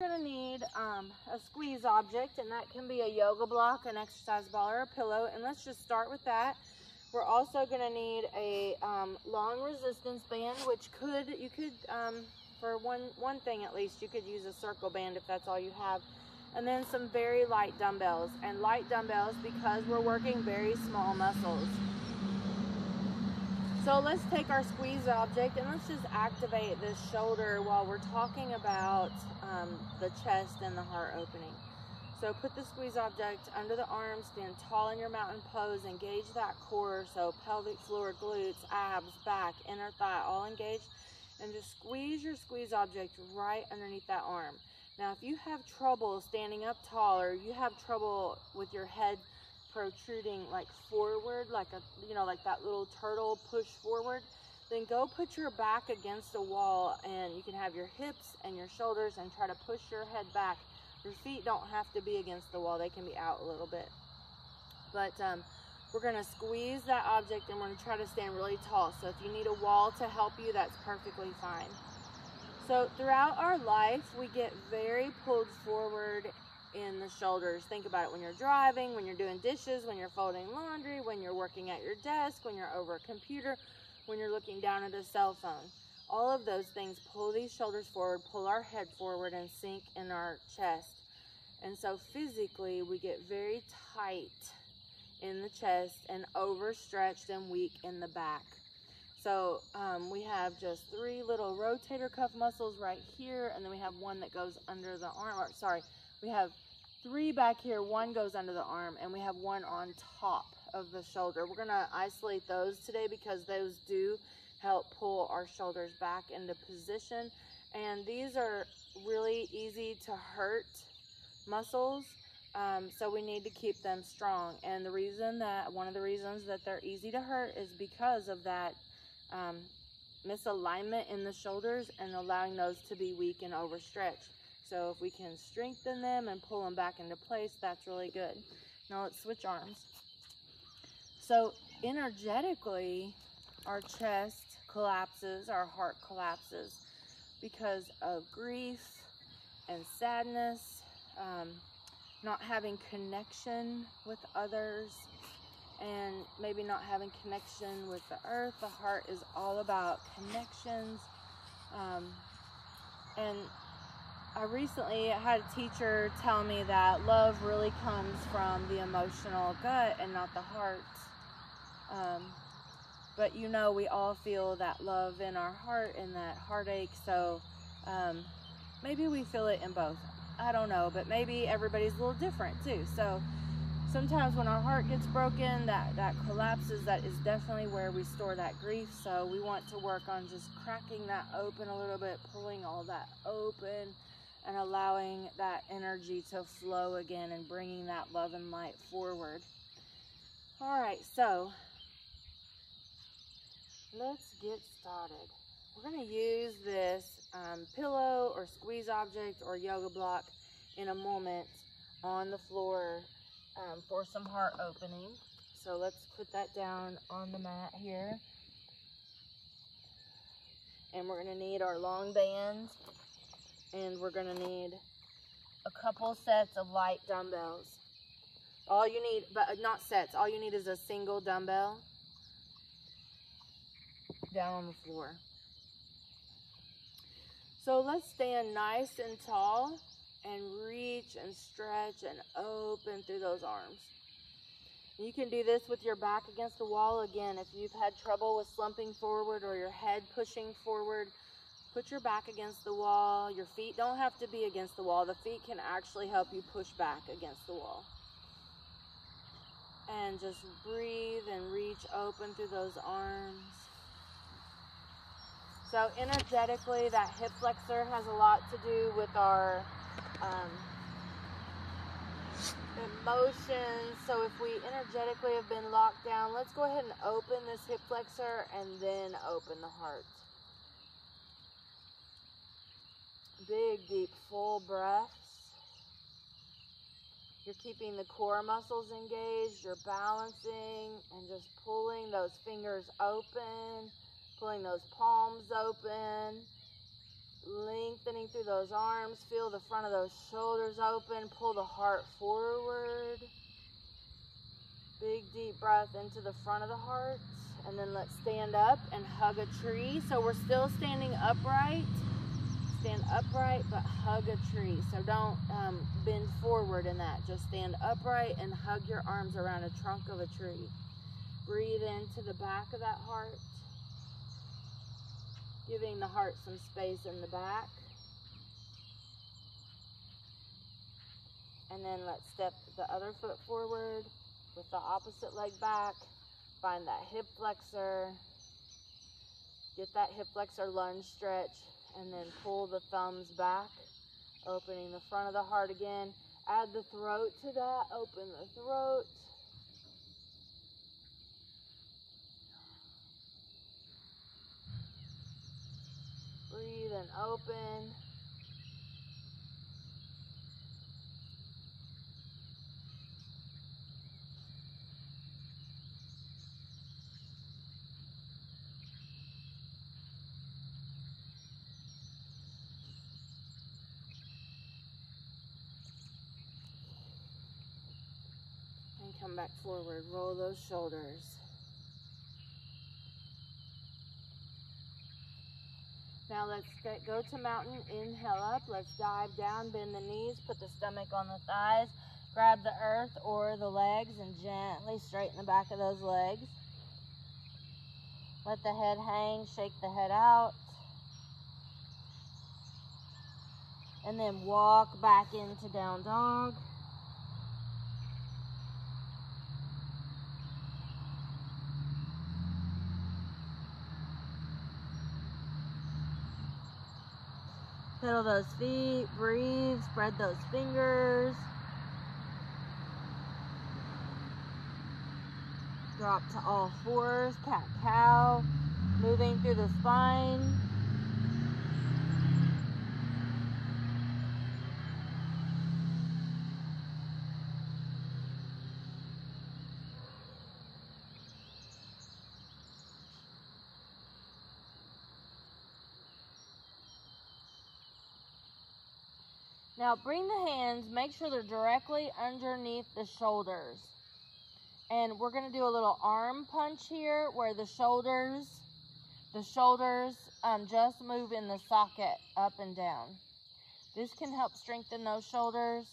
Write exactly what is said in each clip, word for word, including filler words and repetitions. You're going to need um, a squeeze object, and that can be a yoga block, an exercise ball, or a pillow, and let's just start with that. We're also going to need a um, long resistance band, which could, you could, um, for one, one thing at least, you could use a circle band if that's all you have, and then some very light dumbbells, and light dumbbells because we're working very small muscles. So let's take our squeeze object and let's just activate this shoulder while we're talking about um, the chest and the heart opening. So put the squeeze object under the arms, stand tall in your mountain pose, engage that core, so pelvic floor, glutes, abs, back, inner thigh, all engaged, and just squeeze your squeeze object right underneath that arm. Now if you have trouble standing up tall, or you have trouble with your head protruding like forward, like a, you know, like that little turtle push forward, then go put your back against the wall, and you can have your hips and your shoulders and try to push your head back. Your feet don't have to be against the wall, they can be out a little bit, but um, we're going to squeeze that object and we're going to try to stand really tall. So if you need a wall to help you, that's perfectly fine. So throughout our life we get very pulled forward in the shoulders. Think about it when you're driving, when you're doing dishes, when you're folding laundry, when you're working at your desk, when you're over a computer, when you're looking down at a cell phone. All of those things pull these shoulders forward, pull our head forward, and sink in our chest. And so physically we get very tight in the chest and overstretched and weak in the back. So um, we have just three little rotator cuff muscles right here, and then we have one that goes under the arm, or sorry, we have three back here, one goes under the arm, and we have one on top of the shoulder. We're going to isolate those today because those do help pull our shoulders back into position. And these are really easy to hurt muscles, um, so we need to keep them strong. And the reason that, one of the reasons that they're easy to hurt is because of that um, misalignment in the shoulders and allowing those to be weak and overstretched. So if we can strengthen them and pull them back into place, that's really good. Now let's switch arms. So energetically, our chest collapses, our heart collapses because of grief and sadness, um, not having connection with others, and maybe not having connection with the earth. The heart is all about connections, um, and I recently had a teacher tell me that love really comes from the emotional gut and not the heart. Um, but you know, we all feel that love in our heart and that heartache, so um, maybe we feel it in both. I don't know, but maybe everybody's a little different too. So sometimes when our heart gets broken, that, that collapses, that is definitely where we store that grief. So we want to work on just cracking that open a little bit, pulling all that open, and allowing that energy to flow again and bringing that love and light forward. All right, so let's get started. We're going to use this um, pillow or squeeze object or yoga block in a moment on the floor um, for some heart opening. So let's put that down on the mat here. And we're going to need our long band. And we're going to need a couple sets of light dumbbells. All you need, but not sets, all you need is a single dumbbell down on the floor. So let's stand nice and tall and reach and stretch and open through those arms. You can do this with your back against the wall. Again, if you've had trouble with slumping forward or your head pushing forward, put your back against the wall. Your feet don't have to be against the wall. The feet can actually help you push back against the wall. And just breathe and reach open through those arms. So energetically, that hip flexor has a lot to do with our um, emotions. So if we energetically have been locked down, let's go ahead and open this hip flexor and then open the heart. Big, deep, full breaths. You're keeping the core muscles engaged. You're balancing and just pulling those fingers open, pulling those palms open, Lengthening through those arms. Feel the front of those shoulders open. Pull the heart forward. Big deep breath into the front of the heart. And then let's stand up and hug a tree. So we're still standing upright. Stand upright, but hug a tree. So don't um, bend forward in that. Just stand upright and hug your arms around a trunk of a tree. Breathe into the back of that heart. Giving the heart some space in the back. And then let's step the other foot forward with the opposite leg back. Find that hip flexor. Get that hip flexor lunge stretch. And then pull the thumbs back, opening the front of the heart again. Add the throat to that. Open the throat. Breathe and open. Come back forward, roll those shoulders. Now let's get, go to mountain, inhale up, let's dive down, bend the knees, put the stomach on the thighs, grab the earth or the legs and gently straighten the back of those legs. Let the head hang, shake the head out. And then walk back into down dog. Pedal those feet, breathe, spread those fingers. Drop to all fours, cat cow, moving through the spine. Now bring the hands, make sure they're directly underneath the shoulders. And we're gonna do a little arm punch here where the shoulders, the shoulders um, just move in the socket up and down. This can help strengthen those shoulders.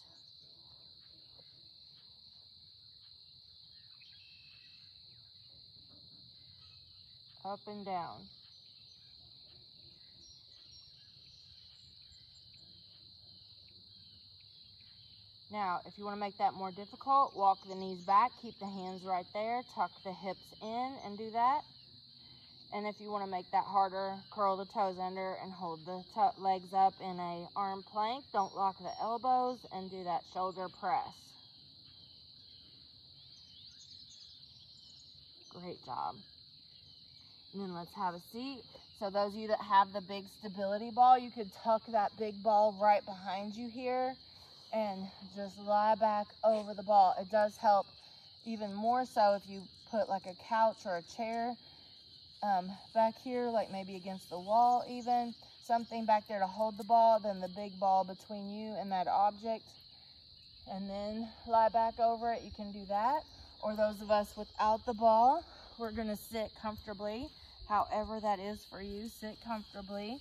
Up and down. Now, if you want to make that more difficult, walk the knees back, keep the hands right there, tuck the hips in and do that. And if you want to make that harder, curl the toes under and hold the legs up in a arm plank. Don't lock the elbows and do that shoulder press. Great job. And then let's have a seat. So those of you that have the big stability ball, you could tuck that big ball right behind you here. And just lie back over the ball. It does help even more so if you put like a couch or a chair um, back here, like maybe against the wall even. Something back there to hold the ball, then the big ball between you and that object. And then lie back over it. You can do that. Or those of us without the ball, we're going to sit comfortably. However that is for you, sit comfortably.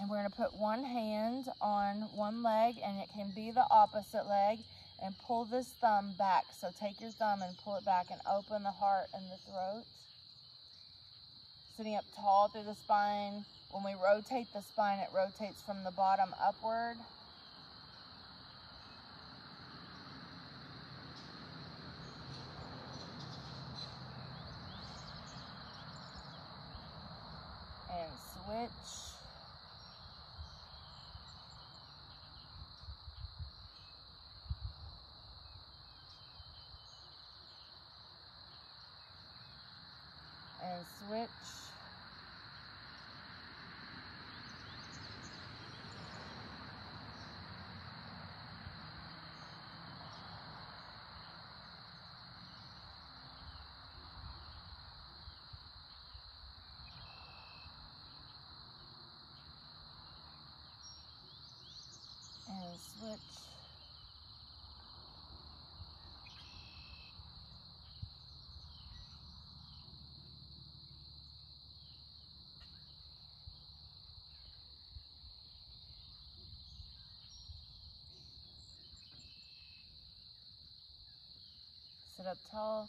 And we're going to put one hand on one leg, and it can be the opposite leg, and pull this thumb back. So take your thumb and pull it back and open the heart and the throat. Sitting up tall through the spine. When we rotate the spine, it rotates from the bottom upward. And switch. And switch. and switch. Sit up tall,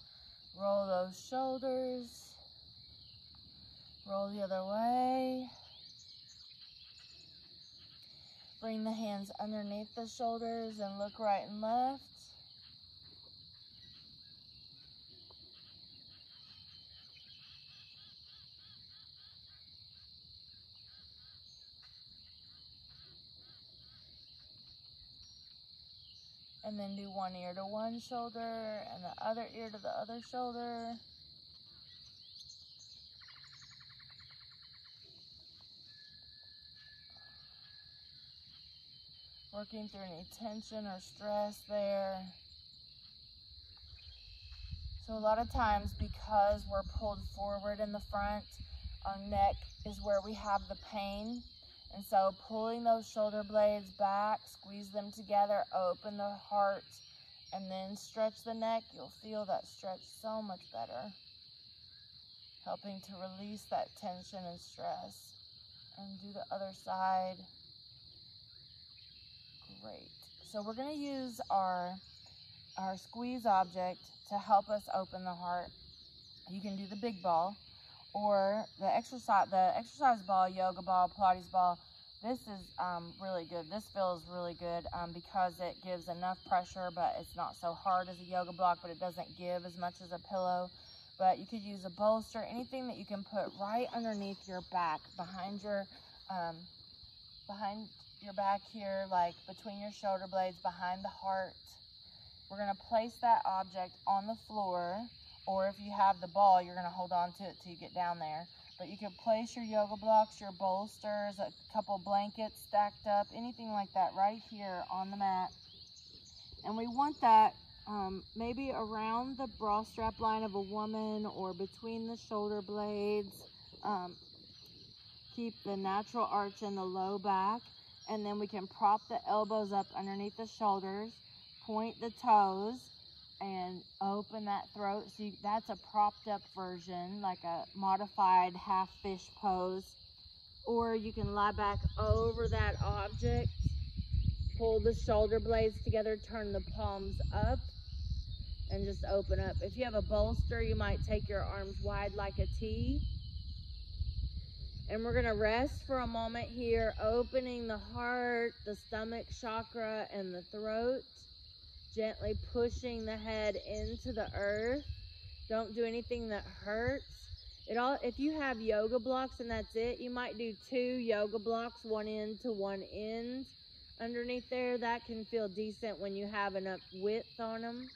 roll those shoulders, roll the other way. Bring the hands underneath the shoulders and look right and left. And then do one ear to one shoulder and the other ear to the other shoulder. Working through any tension or stress there. So a lot of times, because we're pulled forward in the front, our neck is where we have the pain. And so pulling those shoulder blades back, squeeze them together, open the heart, and then stretch the neck. You'll feel that stretch so much better. Helping to release that tension and stress. And do the other side. Great. So we're going to use our, our squeeze object to help us open the heart. You can do the big ball or the exercise, the exercise ball, yoga ball, Pilates ball. This is um, really good. This feels really good um, because it gives enough pressure, but it's not so hard as a yoga block, but it doesn't give as much as a pillow. But you could use a bolster, anything that you can put right underneath your back, behind your, um, behind your back here, like between your shoulder blades, behind the heart. We're going to place that object on the floor, or if you have the ball, you're going to hold on to it till you get down there. But you can place your yoga blocks, your bolsters, a couple blankets stacked up, anything like that right here on the mat. And we want that um, maybe around the bra strap line of a woman or between the shoulder blades. Um, keep the natural arch in the low back. And then we can prop the elbows up underneath the shoulders, point the toes, and open that throat. So you, that's a propped up version, like a modified half fish pose. Or you can lie back over that object, pull the shoulder blades together, turn the palms up, and just open up. If you have a bolster, you might take your arms wide like a T. And we're going to rest for a moment here, opening the heart, the stomach chakra, and the throat. Gently pushing the head into the earth. Don't do anything that hurts. It all, if you have yoga blocks and that's it, you might do two yoga blocks, one end to one end underneath there. That can feel decent when you have enough width on them.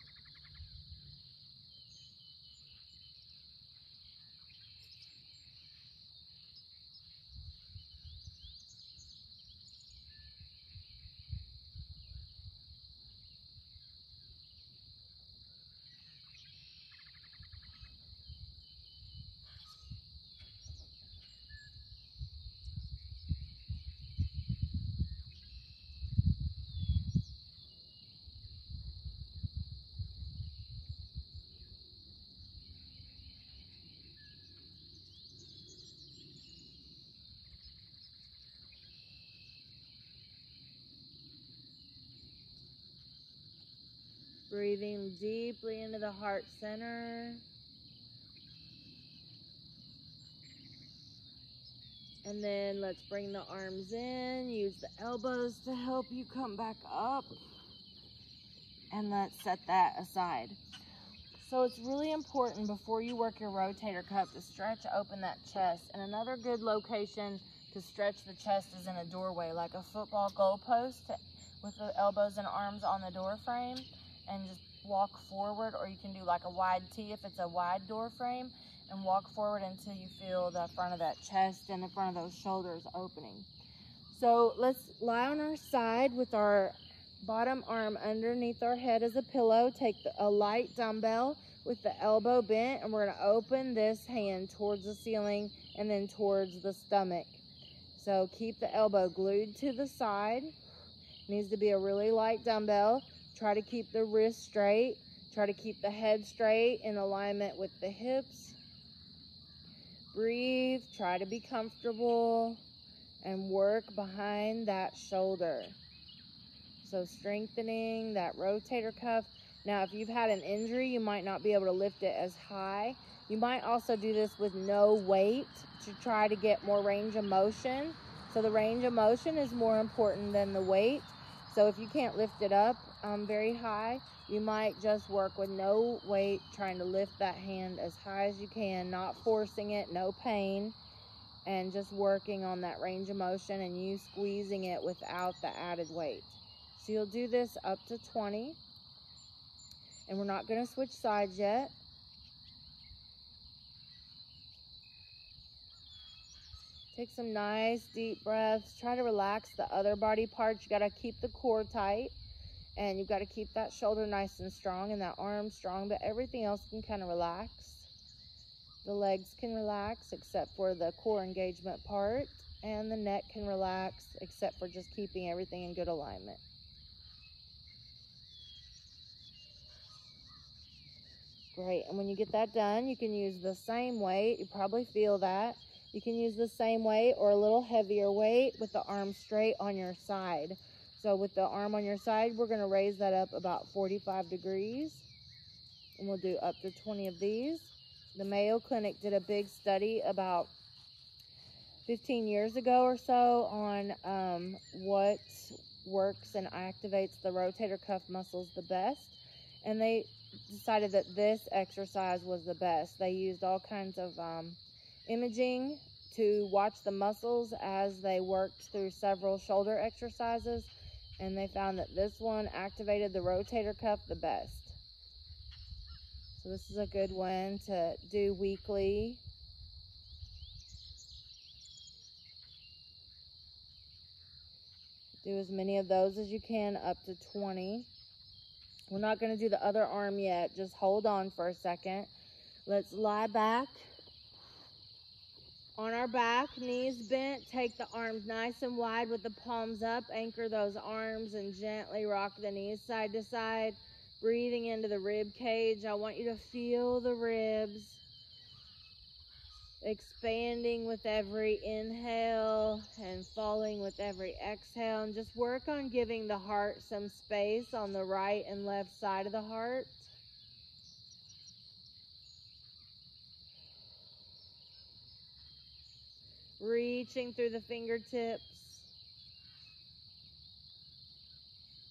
Breathing deeply into the heart center. And then let's bring the arms in. Use the elbows to help you come back up. And let's set that aside. So it's really important before you work your rotator cuff to stretch open that chest. And another good location to stretch the chest is in a doorway, like a football goalpost with the elbows and arms on the door frame. And just walk forward, or you can do like a wide T if it's a wide door frame, and walk forward until you feel the front of that chest and the front of those shoulders opening. So let's lie on our side with our bottom arm underneath our head as a pillow. Take the, a light dumbbell with the elbow bent, and we're going to open this hand towards the ceiling and then towards the stomach. So keep the elbow glued to the side. Needs to be a really light dumbbell. Try to keep the wrist straight. Try to keep the head straight in alignment with the hips. Breathe. Try to be comfortable and work behind that shoulder. So strengthening that rotator cuff. Now, if you've had an injury, you might not be able to lift it as high. You might also do this with no weight to try to get more range of motion. So the range of motion is more important than the weight. So if you can't lift it up um, very high, you might just work with no weight, trying to lift that hand as high as you can, not forcing it, no pain, and just working on that range of motion and you squeezing it without the added weight. So you'll do this up to twenty. And we're not going to switch sides yet. Take some nice deep breaths. Try to relax the other body parts. You got to keep the core tight. And you've got to keep that shoulder nice and strong and that arm strong. But everything else can kind of relax. The legs can relax except for the core engagement part. And the neck can relax except for just keeping everything in good alignment. Great, and when you get that done, you can use the same weight. You probably feel that. You can use the same weight or a little heavier weight with the arm straight on your side. So with the arm on your side, we're gonna raise that up about forty-five degrees. And we'll do up to twenty of these. The Mayo Clinic did a big study about fifteen years ago or so on um, what works and activates the rotator cuff muscles the best. And they decided that this exercise was the best. They used all kinds of um, imaging to watch the muscles as they worked through several shoulder exercises, and they found that this one activated the rotator cuff the best. So this is a good one to do weekly. Do as many of those as you can, up to twenty. We're not going to do the other arm yet. Just hold on for a second. Let's lie back on our back, knees bent. Take the arms nice and wide with the palms up. Anchor those arms and gently rock the knees side to side. Breathing into the rib cage. I want you to feel the ribs expanding with every inhale and falling with every exhale, and just work on giving the heart some space on the right and left side of the heart. Reaching through the fingertips,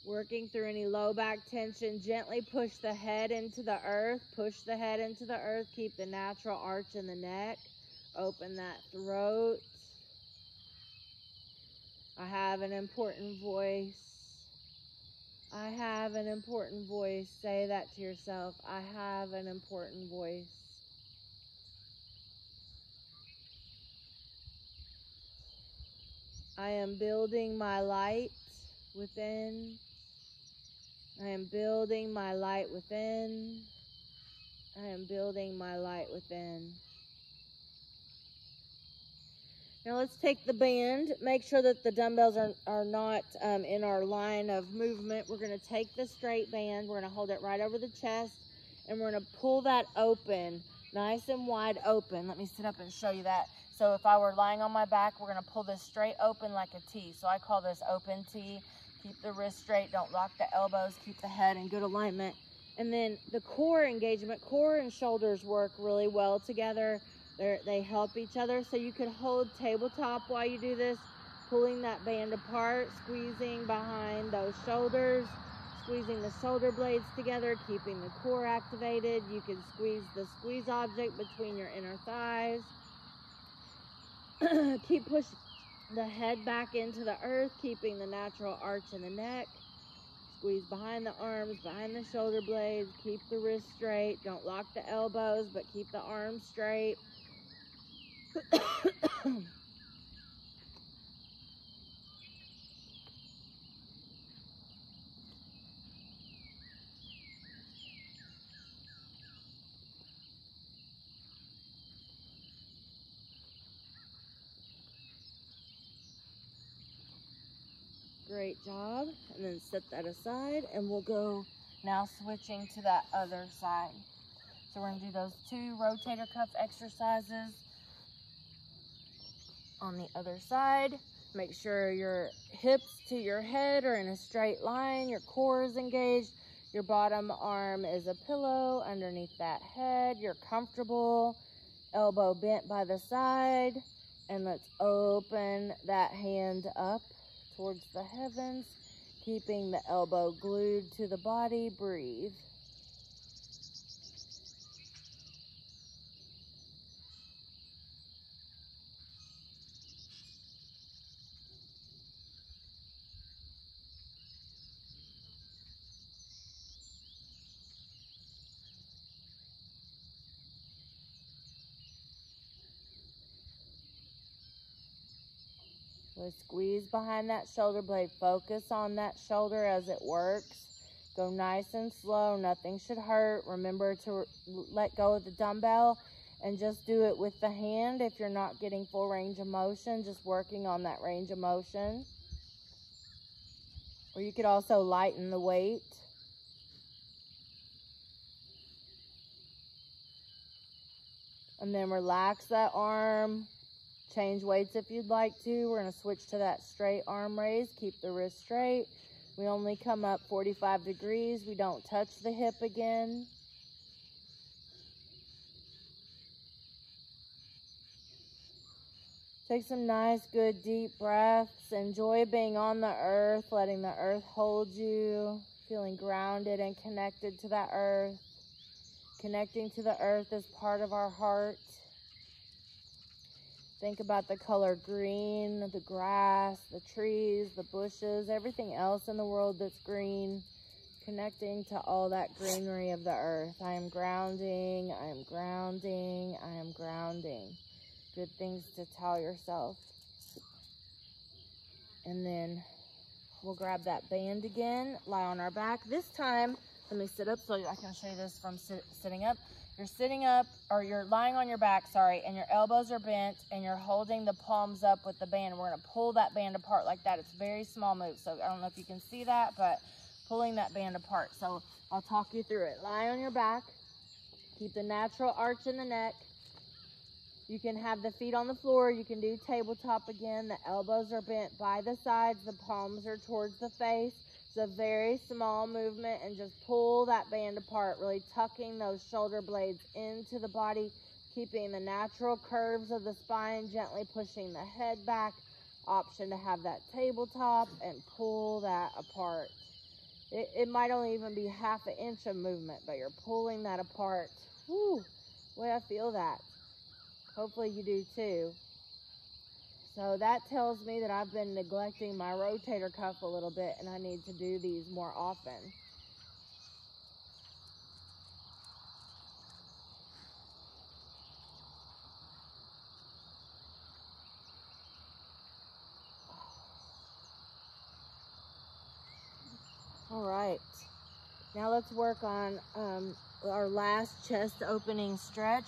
working through any low back tension. Gently push the head into the earth, push the head into the earth, keep the natural arch in the neck. Open that throat. I have an important voice. I have an important voice. Say that to yourself. I have an important voice. I am building my light within. I am building my light within. I am building my light within. Now let's take the band. Make sure that the dumbbells are, are not um, in our line of movement. We're going to take the straight band. We're going to hold it right over the chest. And we're going to pull that open, nice and wide open. Let me sit up and show you that. So if I were lying on my back, we're going to pull this straight open like a T. So I call this open T. Keep the wrist straight. Don't lock the elbows. Keep the head in good alignment. And then the core engagement, core and shoulders work really well together. They're, they help each other, so you could hold tabletop while you do this, pulling that band apart, squeezing behind those shoulders, squeezing the shoulder blades together, keeping the core activated. You can squeeze the squeeze object between your inner thighs. Keep pushing the head back into the earth, keeping the natural arch in the neck. Squeeze behind the arms, behind the shoulder blades. Keep the wrist straight. Don't lock the elbows, but keep the arms straight. Great job. And then set that aside, and we'll go now switching to that other side. So we're going to do those two rotator cuff exercises on the other side. Make sure your hips to your head are in a straight line, your core is engaged, your bottom arm is a pillow underneath that head, you're comfortable, elbow bent by the side, and let's open that hand up towards the heavens, keeping the elbow glued to the body. Breathe. Squeeze behind that shoulder blade. Focus on that shoulder as it works. Go nice and slow. Nothing should hurt. Remember to let go of the dumbbell and just do it with the hand. If you're not getting full range of motion, just working on that range of motion. Or you could also lighten the weight. And then relax that arm. Change weights if you'd like to. We're going to switch to that straight arm raise. Keep the wrist straight. We only come up forty-five degrees. We don't touch the hip again. Take some nice, good, deep breaths. Enjoy being on the earth, letting the earth hold you, feeling grounded and connected to that earth. Connecting to the earth is part of our heart. Think about the color green, the grass, the trees, the bushes, everything else in the world that's green. Connecting to all that greenery of the earth. I am grounding, I am grounding, I am grounding. Good things to tell yourself. And then we'll grab that band again, lie on our back. This time, let me sit up so I can show you this from sit, sitting up. You're sitting up, or you're lying on your back, sorry, and your elbows are bent, and you're holding the palms up with the band. We're going to pull that band apart like that. It's a very small move, so I don't know if you can see that, but pulling that band apart. So I'll talk you through it. Lie on your back. Keep the natural arch in the neck. You can have the feet on the floor. You can do tabletop again. The elbows are bent by the sides. The palms are towards the face. It's a very small movement, and just pull that band apart, really tucking those shoulder blades into the body, keeping the natural curves of the spine, gently pushing the head back. Option to have that tabletop and pull that apart. It, it might only even be half an inch of movement, but you're pulling that apart. Whew, boy, I feel that. Hopefully you do too. So that tells me that I've been neglecting my rotator cuff a little bit, and I need to do these more often. All right, now let's work on um, our last chest opening stretch.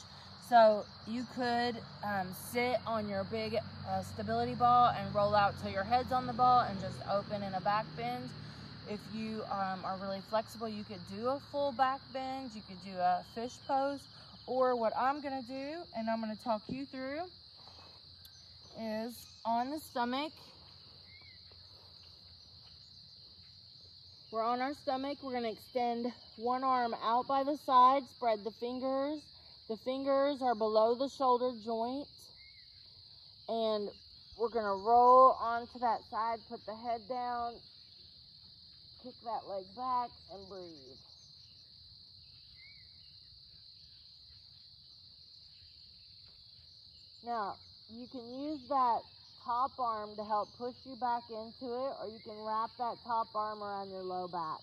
So you could um, sit on your big uh, stability ball and roll out till your head's on the ball and just open in a back bend. If you um, are really flexible, you could do a full back bend. You could do a fish pose, or what I'm going to do, and I'm going to talk you through, is on the stomach. We're on our stomach. We're going to extend one arm out by the side, spread the fingers. The fingers are below the shoulder joint, and we're going to roll onto that side, put the head down, kick that leg back, and breathe. Now, you can use that top arm to help push you back into it, or you can wrap that top arm around your low back.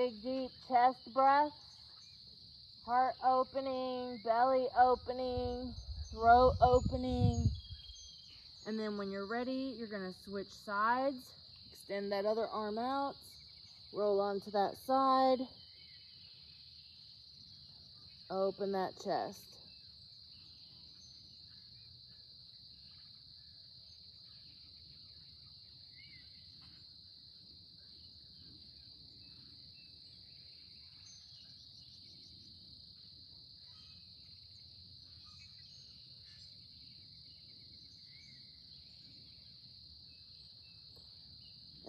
Big, deep chest breaths, heart opening, belly opening, throat opening. And then when you're ready, you're gonna switch sides, extend that other arm out, roll onto that side, open that chest.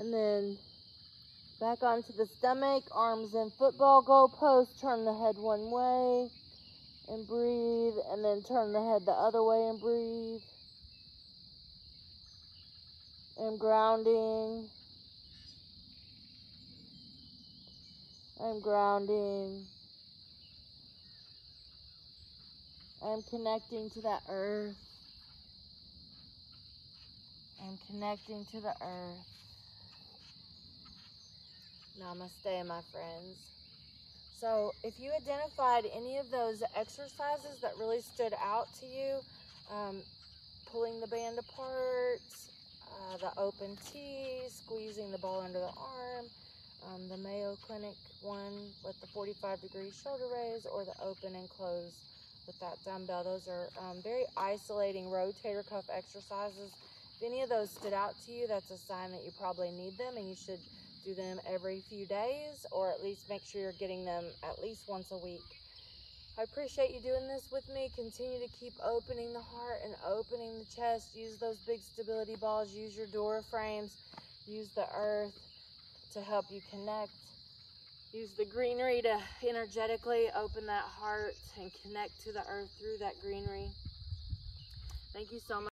And then back onto the stomach, arms in football goal post, turn the head one way and breathe, and then turn the head the other way and breathe. I'm grounding. I'm grounding. I'm connecting to the earth. I'm connecting to the earth. Namaste, my friends. So if you identified any of those exercises that really stood out to you, um, pulling the band apart, uh, the open T, squeezing the ball under the arm, um, the Mayo Clinic one with the forty-five degree shoulder raise, or the open and close with that dumbbell, those are um, very isolating rotator cuff exercises. If any of those stood out to you, that's a sign that you probably need them, and you should do them every few days, or at least make sure you're getting them at least once a week. I appreciate you doing this with me. Continue to keep opening the heart and opening the chest. Use those big stability balls. Use your door frames. Use the earth to help you connect. Use the greenery to energetically open that heart and connect to the earth through that greenery. Thank you so much.